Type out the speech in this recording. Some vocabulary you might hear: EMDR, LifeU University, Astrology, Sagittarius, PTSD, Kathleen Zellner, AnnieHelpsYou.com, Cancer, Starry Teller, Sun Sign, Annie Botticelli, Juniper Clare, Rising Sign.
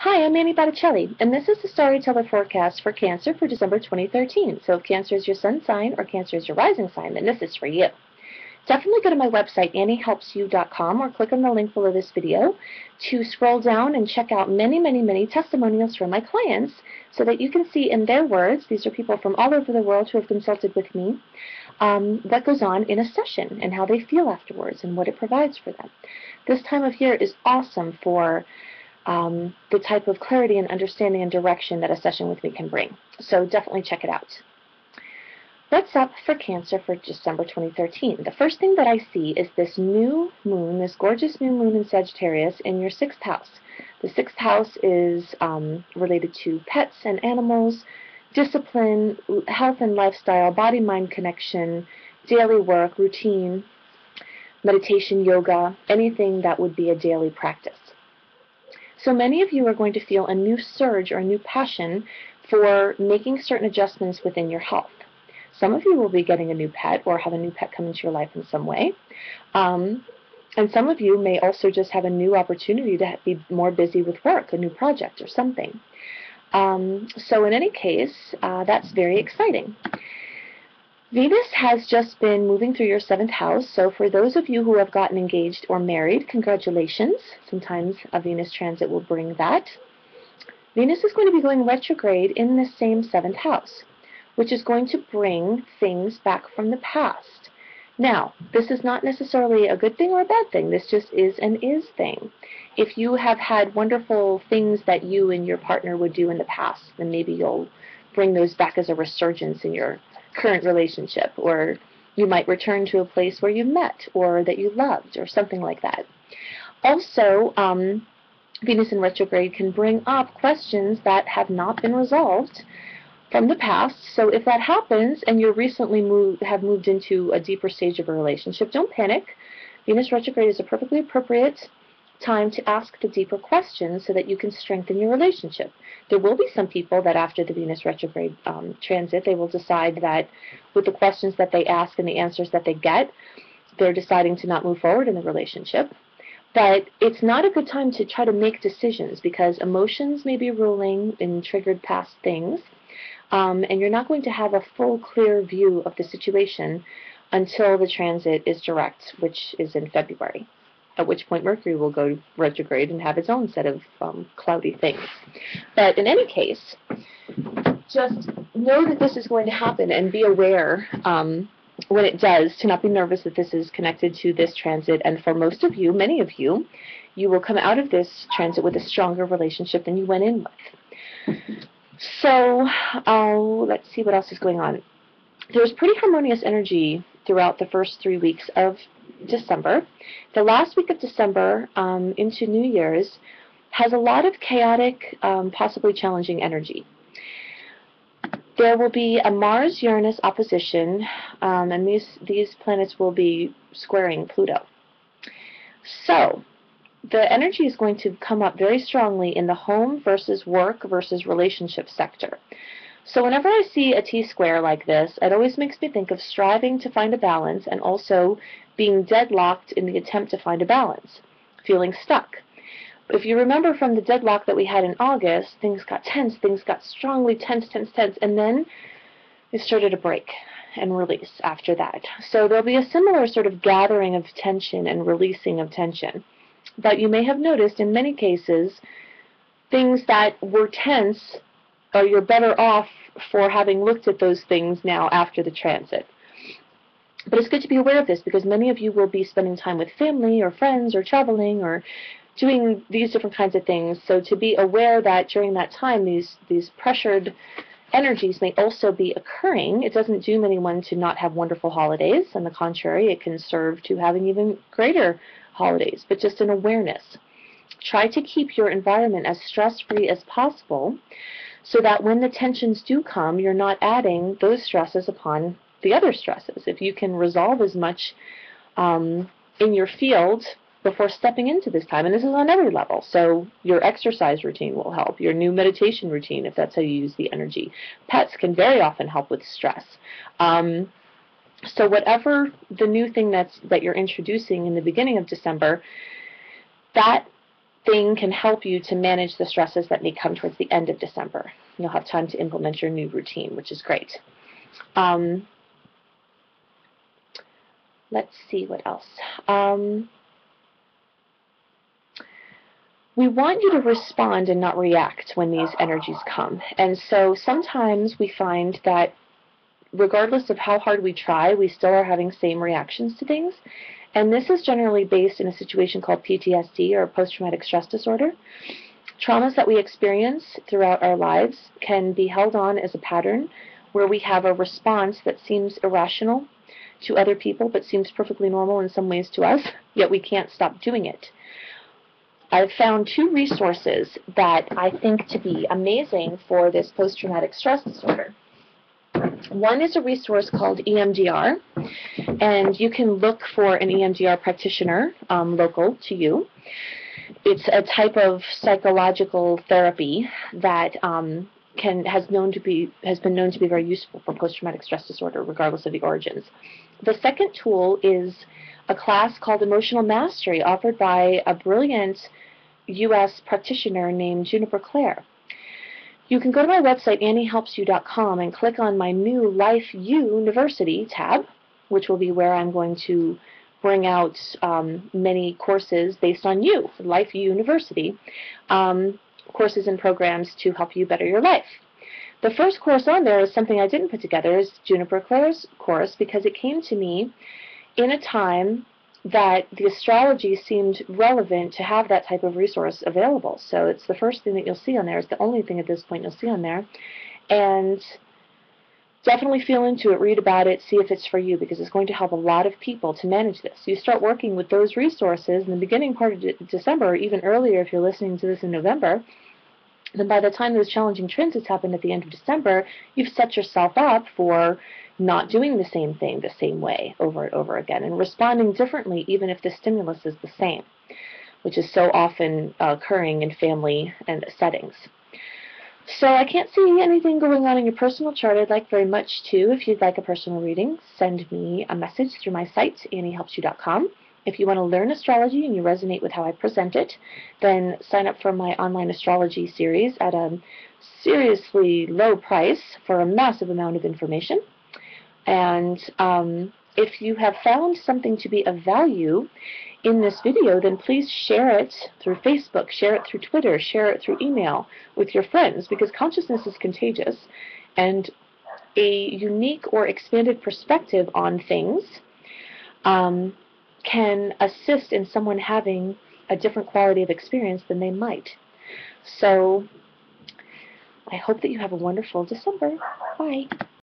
Hi, I'm Annie Botticelli, and this is the Starry Teller forecast for Cancer for December 2013. So if Cancer is your sun sign or Cancer is your rising sign, then this is for you. Definitely go to my website, AnnieHelpsYou.com, or click on the link below this video to scroll down and check out many, many, many testimonials from my clients so that you can see in their words, these are people from all over the world who have consulted with me, what goes on in a session and how they feel afterwards and what it provides for them. This time of year is awesome for the type of clarity and understanding and direction that a session with me can bring. So definitely check it out. What's up for Cancer for December 2013? The first thing that I see is this new moon, this gorgeous new moon in Sagittarius in your sixth house. The sixth house is related to pets and animals, discipline, health and lifestyle, body-mind connection, daily work, routine, meditation, yoga, anything that would be a daily practice. So many of you are going to feel a new surge or a new passion for making certain adjustments within your health. Some of you will be getting a new pet or have a new pet come into your life in some way. And some of you may also just have a new opportunity to be more busy with work, a new project or something. So in any case, that's very exciting. Venus has just been moving through your seventh house, so for those of you who have gotten engaged or married, congratulations. Sometimes a Venus transit will bring that. Venus is going to be going retrograde in the same seventh house, which is going to bring things back from the past. Now, this is not necessarily a good thing or a bad thing. This just is an is thing. If you have had wonderful things that you and your partner would do in the past, then maybe you'll bring those back as a resurgence in your current relationship, or you might return to a place where you met or that you loved or something like that. Also, Venus in retrograde can bring up questions that have not been resolved from the past. So if that happens and you recently have moved into a deeper stage of a relationship, don't panic. Venus retrograde is a perfectly appropriate time to ask the deeper questions so that you can strengthen your relationship. There will be some people that after the Venus retrograde transit, they will decide that with the questions that they ask and the answers that they get, they're deciding to not move forward in the relationship. But it's not a good time to try to make decisions because emotions may be ruling in triggered past things, and you're not going to have a full, clear view of the situation until the transit is direct, which is in February. At which point Mercury will go retrograde and have its own set of cloudy things. But in any case, just know that this is going to happen and be aware when it does to not be nervous that this is connected to this transit. And for most of you, many of you, you will come out of this transit with a stronger relationship than you went in with. So let's see what else is going on. There's pretty harmonious energy throughout the first 3 weeks of December. The last week of December into New Year's has a lot of chaotic, possibly challenging energy. There will be a Mars-Uranus opposition, and these planets will be squaring Pluto. So the energy is going to come up very strongly in the home versus work versus relationship sector. So whenever I see a T-square like this, it always makes me think of striving to find a balance and also being deadlocked in the attempt to find a balance, feeling stuck. If you remember from the deadlock that we had in August, things got tense, things got strongly tense, and then it started to break and release after that. So there'll be a similar sort of gathering of tension and releasing of tension. But you may have noticed in many cases, things that were tense, or you're better off for having looked at those things now after the transit. But it's good to be aware of this because many of you will be spending time with family or friends or traveling or doing these different kinds of things. So to be aware that during that time these pressured energies may also be occurring. It doesn't doom anyone to not have wonderful holidays. On the contrary, it can serve to having even greater holidays, but just an awareness. Try to keep your environment as stress-free as possible so that when the tensions do come, you're not adding those stresses upon the other stresses. If you can resolve as much in your field before stepping into this time, and this is on every level, so your exercise routine will help, your new meditation routine, if that's how you use the energy. Pets can very often help with stress. So whatever the new thing that you're introducing in the beginning of December, that thing can help you to manage the stresses that may come towards the end of December. You'll have time to implement your new routine, which is great. Let's see what else. We want you to respond and not react when these energies come. And so sometimes we find that regardless of how hard we try, we still are having same reactions to things. And this is generally based in a situation called PTSD, or post-traumatic stress disorder. Traumas that we experience throughout our lives can be held on as a pattern where we have a response that seems irrational to other people but seems perfectly normal in some ways to us, yet we can't stop doing it. I've found two resources that I think to be amazing for this post-traumatic stress disorder. One is a resource called EMDR, and you can look for an EMDR practitioner local to you. It's a type of psychological therapy that has been known to be very useful for post-traumatic stress disorder, regardless of the origins. The second tool is a class called Emotional Mastery, offered by a brilliant U.S. practitioner named Juniper Clare. You can go to my website, AnnieHelpsYou.com, and click on my new LifeU University tab, which will be where I'm going to bring out many courses based on you, LifeU University, courses and programs to help you better your life. The first course on there is something I didn't put together, is Juniper Clare's course, because it came to me in a time that the astrology seemed relevant to have that type of resource available. So it's the first thing that you'll see on there. It's the only thing at this point you'll see on there. And definitely feel into it, read about it, see if it's for you, because it's going to help a lot of people to manage this. You start working with those resources in the beginning part of December, or even earlier if you're listening to this in November, then by the time those challenging transits happen at the end of December, you've set yourself up for not doing the same thing the same way over and over again, and responding differently even if the stimulus is the same, which is so often occurring in family and settings. So I can't see anything going on in your personal chart. I'd like very much to, if you'd like a personal reading, send me a message through my site, AnnieHelpsYou.com. If you want to learn astrology and you resonate with how I present it, then sign up for my online astrology series at a seriously low price for a massive amount of information. And if you have found something to be of value in this video, then please share it through Facebook, share it through Twitter, share it through email with your friends, because consciousness is contagious, and a unique or expanded perspective on things can assist in someone having a different quality of experience than they might. So I hope that you have a wonderful December. Bye.